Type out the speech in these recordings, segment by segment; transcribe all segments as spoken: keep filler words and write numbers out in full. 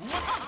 Woohoo!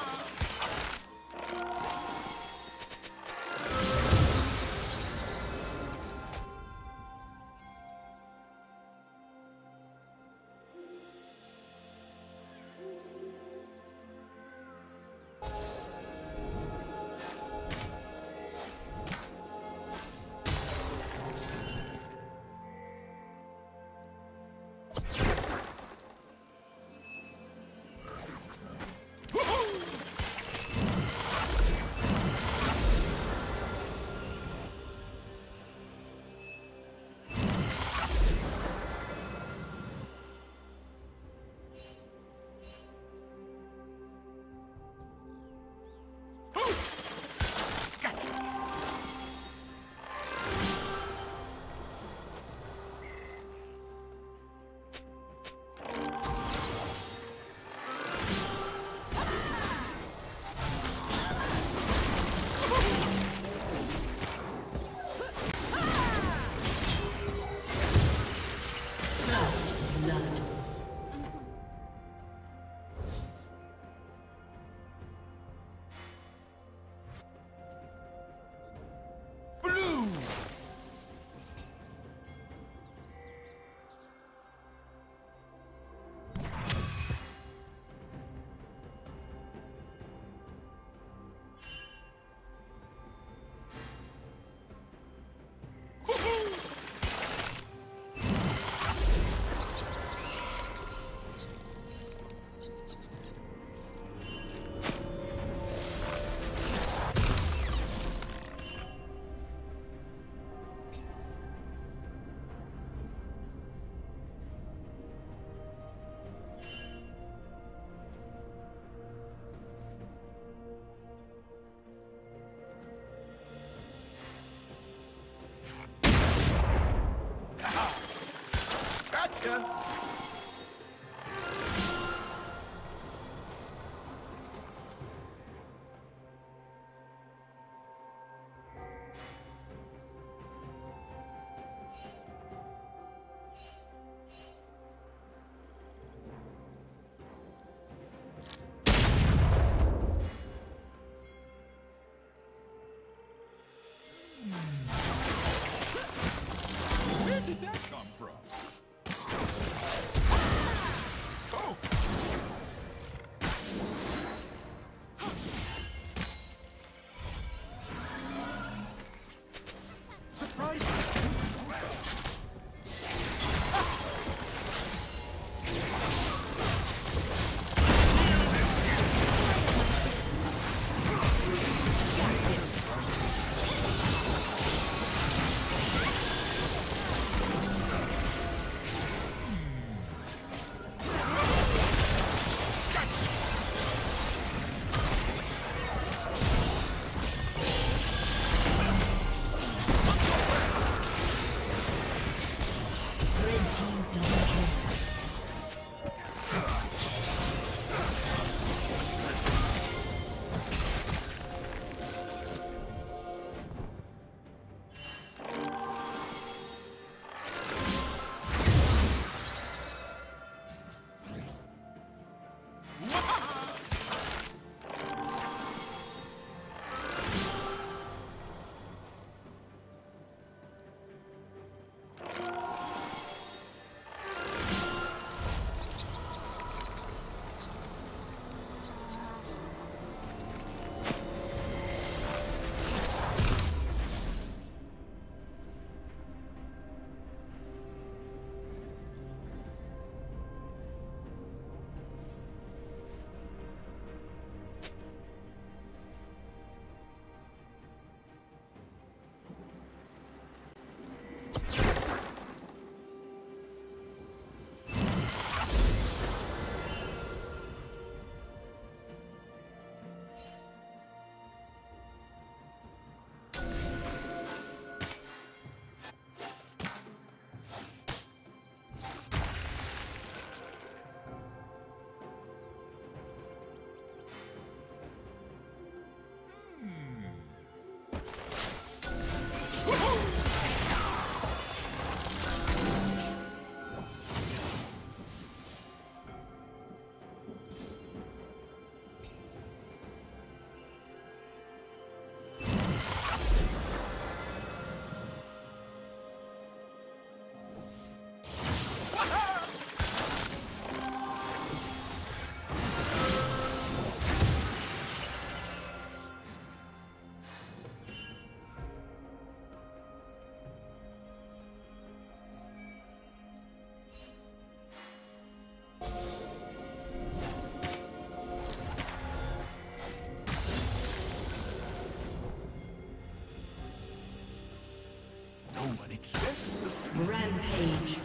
Rampage.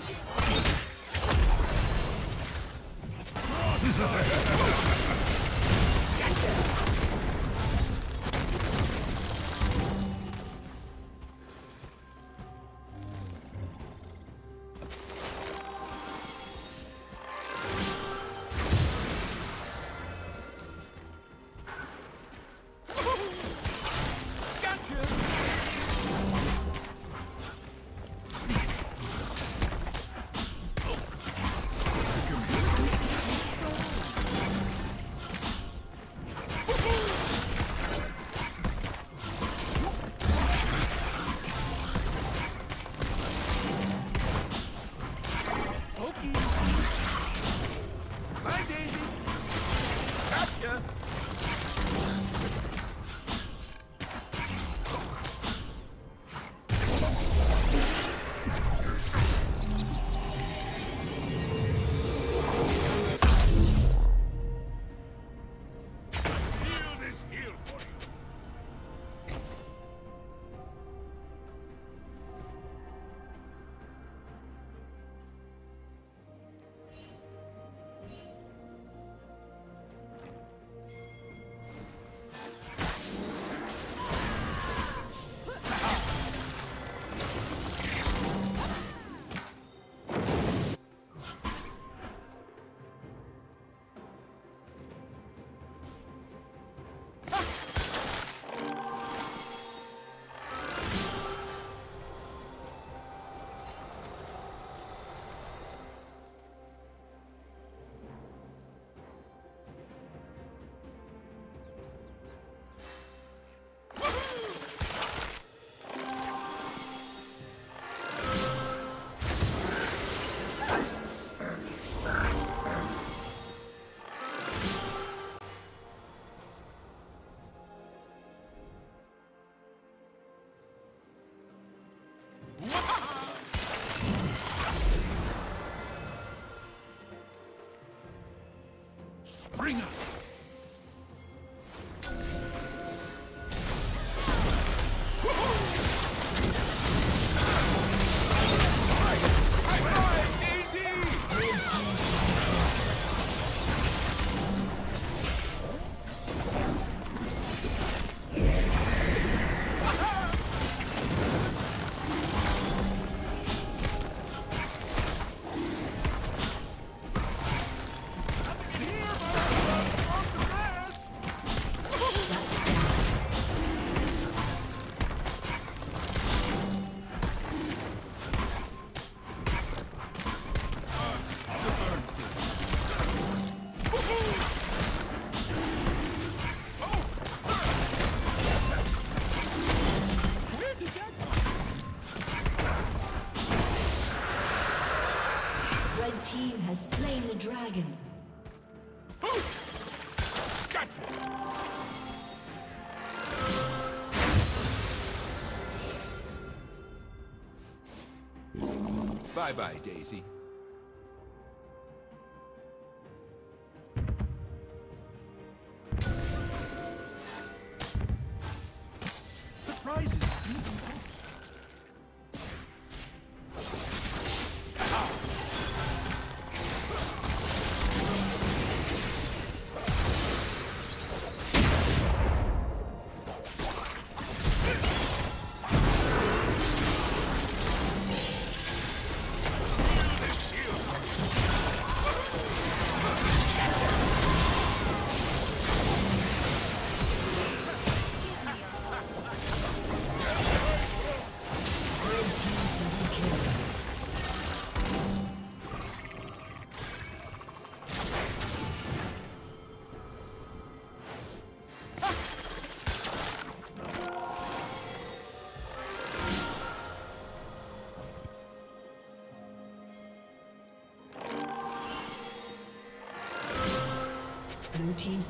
Bring up. Bye-bye, Daisy. Blue team's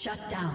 Shut down.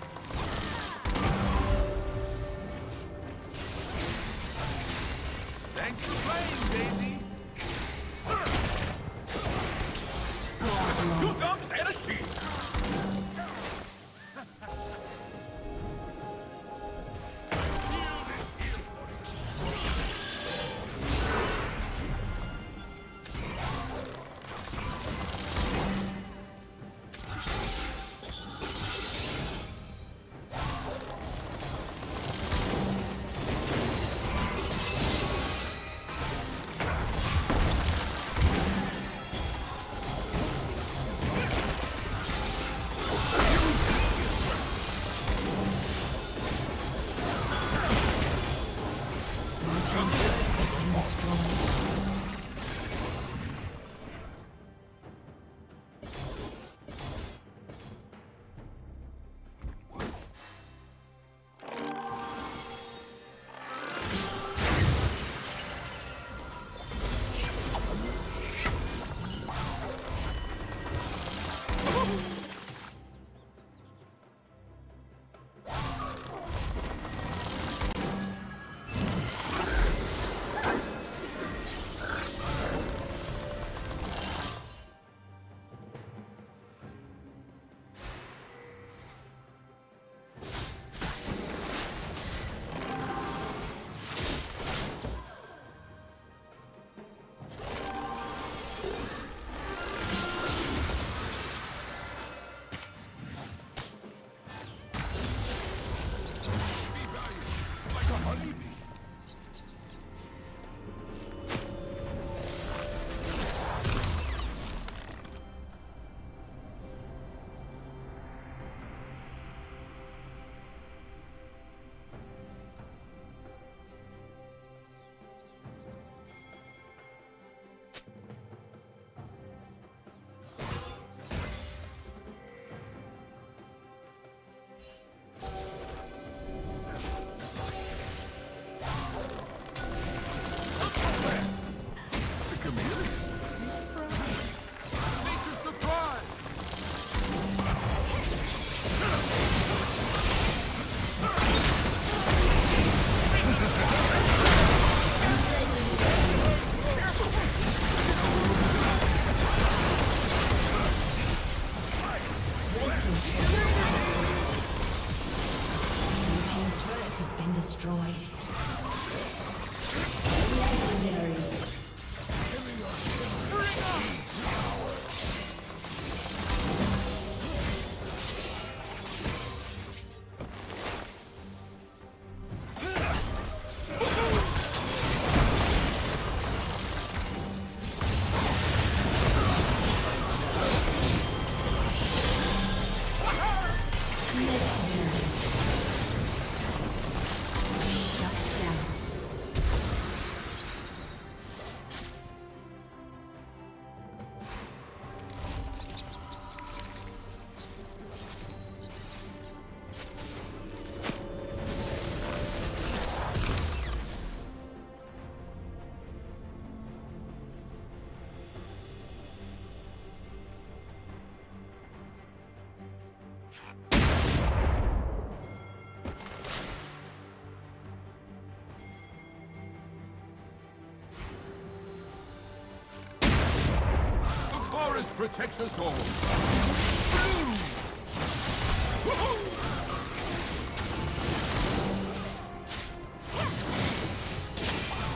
forest protects us all.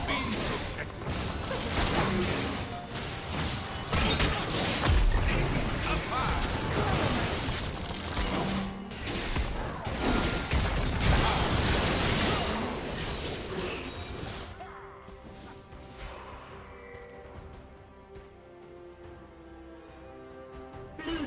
Bees protected. Up high. Blue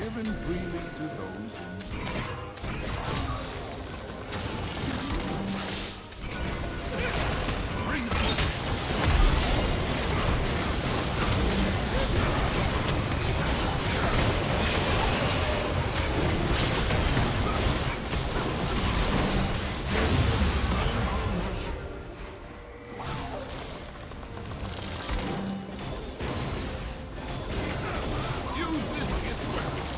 Given freely to those who need it. Use this gift weapon.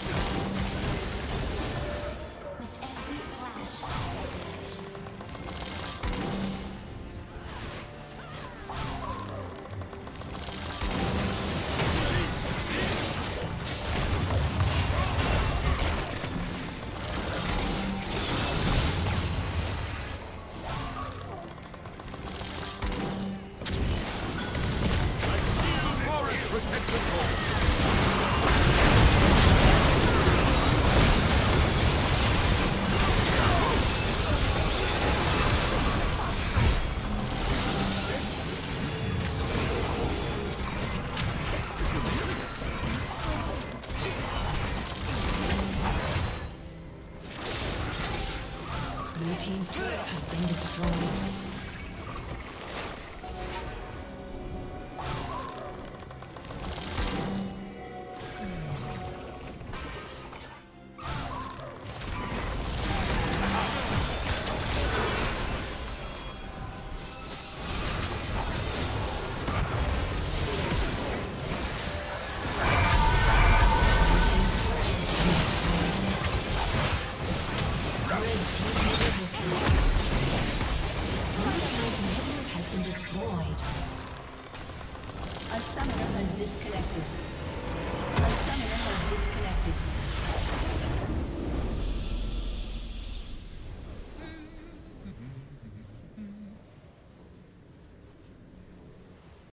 Thank you.